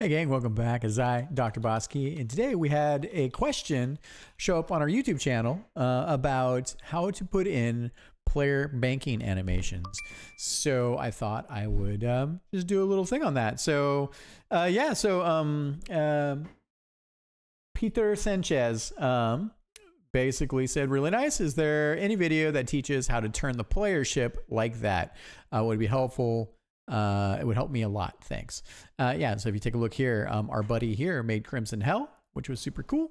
Hey gang, welcome back. It's I, Dr. Bosky, and today we had a question show up on our YouTube channel about how to put in player banking animations. So I thought I would just do a little thing on that. So Peter Sanchez basically said, really nice. Is there any video that teaches how to turn the playership like that? Would be helpful. It would help me a lot. Thanks. Yeah. So if you take a look here, our buddy here made Crimson Hell, which was super cool.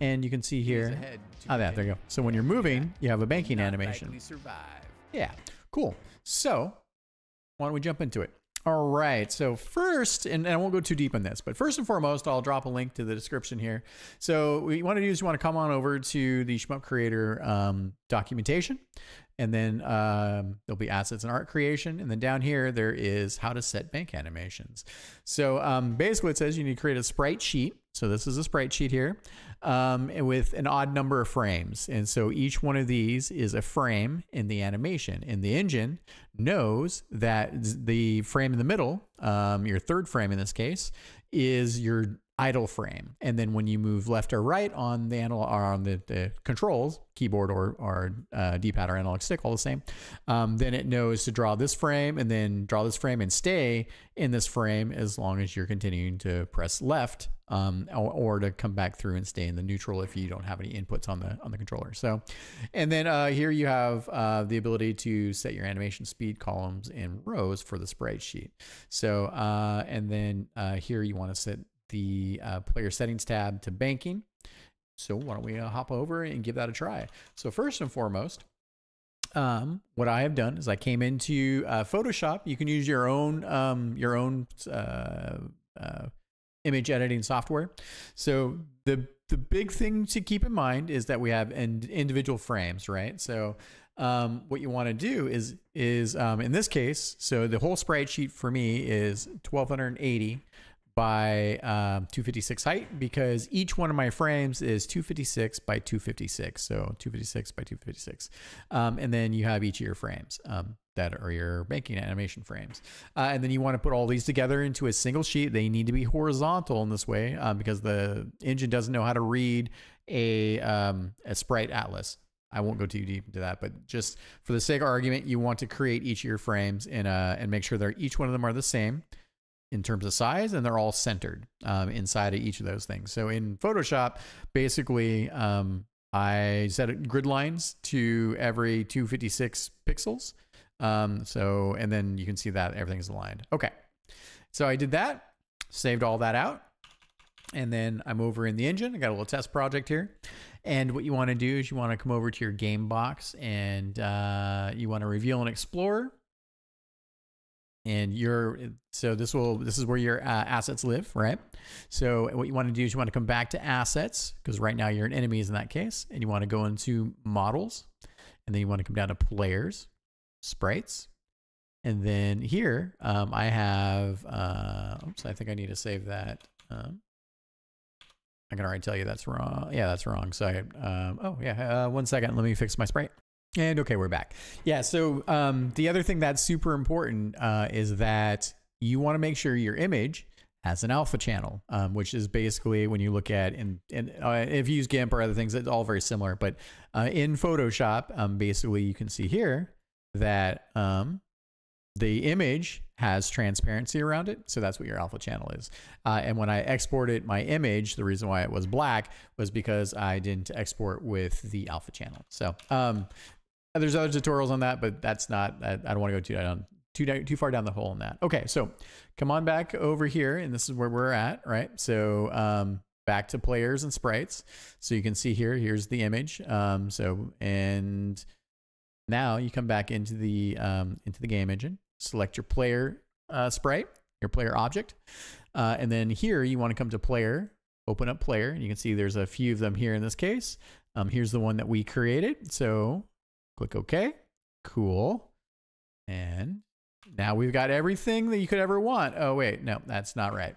And you can see here, there you go. So when you're moving, you have a banking animation. Yeah. Cool. So why don't we jump into it? All right. So first, and I won't go too deep on this, but first and foremost, I'll drop a link to the description here. So what you want to do is you want to come on over to the Shmup Creator documentation, and then there'll be assets and art creation. And then down here, there is how to set bank animations. So basically it says you need to create a sprite sheet. So this is a sprite sheet here with an odd number of frames. And so each one of these is a frame in the animation. And the engine knows that the frame in the middle, your third frame in this case, is your idle frame. And then when you move left or right on the analog, or on the controls, keyboard or D-pad or analog stick, all the same, then it knows to draw this frame and then draw this frame and stay in this frame as long as you're continuing to press left. Or to come back through and stay in the neutral if you don't have any inputs on the controller. So, and then here you have the ability to set your animation speed, columns, and rows for the sprite sheet. So, and then here you want to set the player settings tab to banking. So why don't we hop over and give that a try? So first and foremost, what I have done is I came into Photoshop. You can use your own image editing software. So the big thing to keep in mind is that we have individual frames, right? So what you want to do is in this case, so the whole sprite sheet for me is 1280 by 256 height, because each one of my frames is 256 by 256. So 256 by 256. And then you have each of your frames that are your banking animation frames. And then you want to put all these together into a single sheet. They need to be horizontal in this way because the engine doesn't know how to read a sprite atlas. I won't go too deep into that, but just for the sake of argument, you want to create each of your frames and make sure that each one of them are the same in terms of size, and they're all centered inside of each of those things. So in Photoshop, basically, I set grid lines to every 256 pixels. So, and then you can see that everything's aligned. Okay. So I did that, saved all that out. And then I'm over in the engine. I got a little test project here. And what you want to do is you want to come over to your game box and you want to reveal and explore. And this is where your assets live, right? So what you want to do is you want to come back to assets, because right now you're in enemies in that case. And you want to go into models, and then you want to come down to players, sprites. And then here, I have, oops, I think I need to save that. I can already tell you that's wrong. Yeah, that's wrong. So, one second, let me fix my sprite. And okay, we're back. Yeah, so the other thing that's super important is that you want to make sure your image has an alpha channel, which is basically when you look at, and if you use GIMP or other things, it's all very similar. But in Photoshop, basically you can see here that the image has transparency around it. So that's what your alpha channel is. And when I exported my image, the reason why it was black was because I didn't export with the alpha channel. So there's other tutorials on that, but that's not, I don't want to go too far down the hole in that. Okay, so come on back over here, and this is where we're at, right? So back to players and sprites. So you can see here, here's the image. And now you come back into the game engine, select your player sprite, your player object. And then here you want to come to player, open up player, and you can see there's a few of them here in this case. Here's the one that we created. So click OK. Cool. And now we've got everything that you could ever want. Oh, wait, no, that's not right.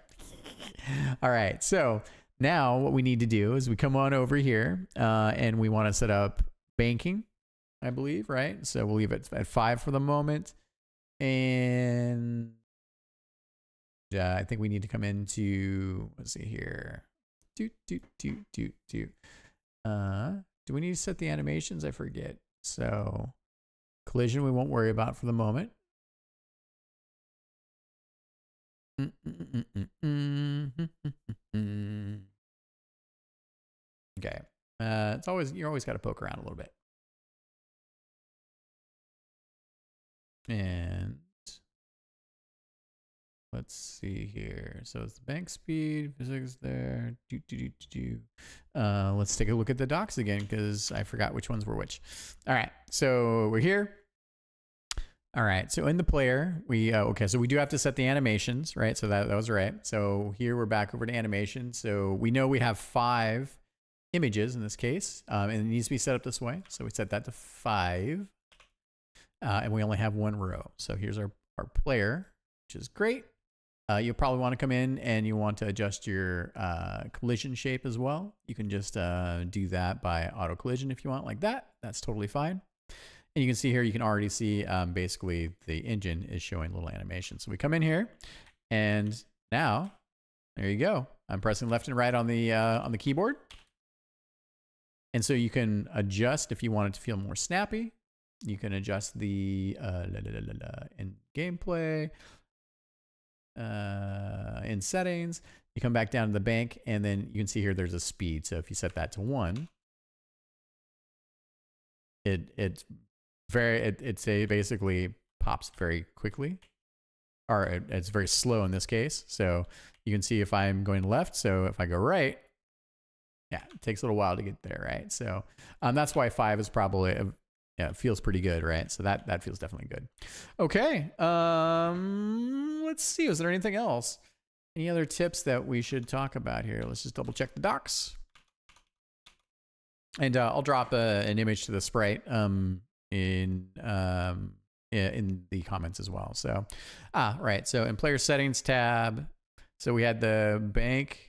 All right. So now what we need to do is we come on over here and we want to set up banking, I believe, right? So we'll leave it at 5 for the moment. And I think we need to come into, let's see here. Do we need to set the animations? I forget. So collision, we won't worry about for the moment. Okay. It's always, you're always got to poke around a little bit. And let's see here. So it's the bank speed, physics there. Let's take a look at the docs again because I forgot which ones were which. All right. So we're here. All right. So in the player, we, okay. So we do have to set the animations, right? So that was right. So here we're back over to animation. So we know we have 5 images in this case, and it needs to be set up this way. So we set that to 5. And we only have 1 row. So here's our player, which is great. You'll probably want to come in and you want to adjust your collision shape as well. You can just do that by auto collision if you want, like that. That's totally fine. And you can see here, you can already see basically the engine is showing little animation. So we come in here and now, there you go. I'm pressing left and right on the keyboard. And so you can adjust if you want it to feel more snappy. You can adjust the in gameplay, in settings. You come back down to the bank, and then you can see here there's a speed. So if you set that to 1, it basically pops very quickly, or it's very slow in this case. So you can see if I'm going left. So if I go right. Yeah, it takes a little while to get there, right? So that's why 5 is probably, yeah, it feels pretty good, right? So that feels definitely good. Okay, let's see. Was there anything else? Any other tips that we should talk about here? Let's just double check the docs. And I'll drop an image to the sprite in the comments as well. So, right. So in player settings tab, so we had the bank.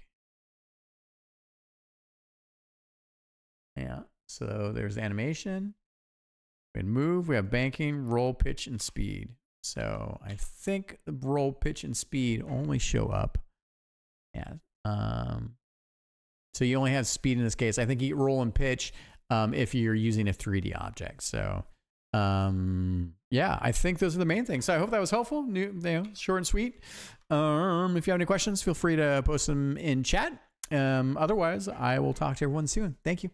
Yeah, so there's animation, we can move, we have banking, roll, pitch, and speed. So I think the roll, pitch, and speed only show up. Yeah. So you only have speed in this case. I think you roll and pitch if you're using a 3D object. So yeah, I think those are the main things. So I hope that was helpful, short and sweet. If you have any questions, feel free to post them in chat. Otherwise, I will talk to everyone soon. Thank you.